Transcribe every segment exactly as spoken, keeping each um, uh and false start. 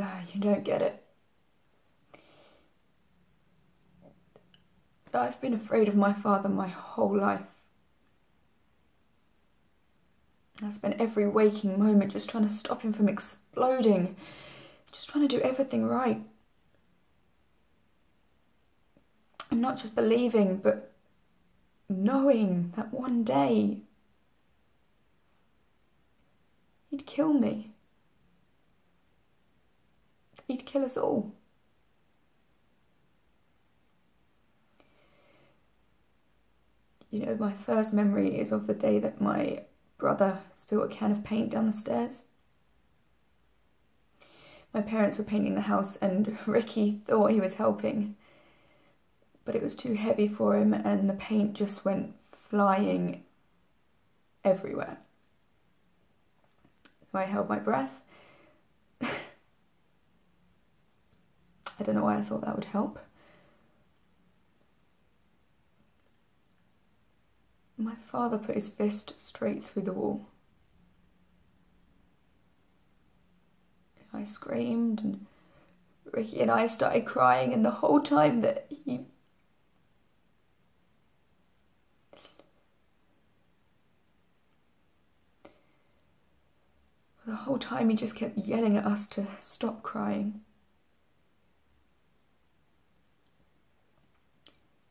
Ah, you don't get it. I've been afraid of my father my whole life. I spent every waking moment just trying to stop him from exploding. Just trying to do everything right. And not just believing, but knowing that one day he'd kill me. He'd kill us all. You know, my first memory is of the day that my brother spilled a can of paint down the stairs. My parents were painting the house and Ricky thought he was helping, but it was too heavy for him and the paint just went flying everywhere. So I held my breath. I don't know why I thought that would help. My father put his fist straight through the wall. I screamed and Ricky and I started crying, and the whole time that he... The whole time he just kept yelling at us to stop crying.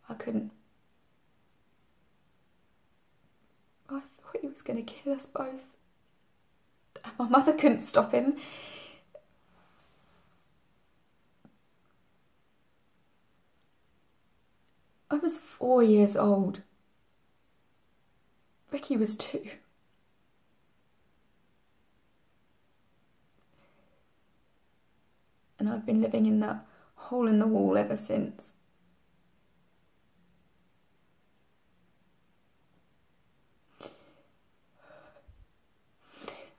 I couldn't. I thought he was going to kill us both. And my mother couldn't stop him. I was four years old. Ricky was two. And I've been living in that hole in the wall ever since.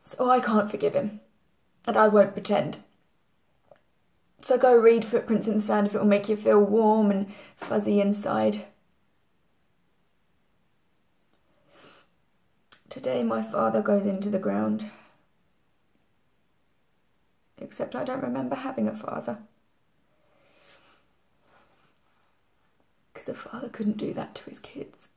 So I can't forgive him. And I won't pretend. So go read Footprints in the Sand if it will make you feel warm and fuzzy inside. Today my father goes into the ground. Except I don't remember having a father. Because a father couldn't do that to his kids.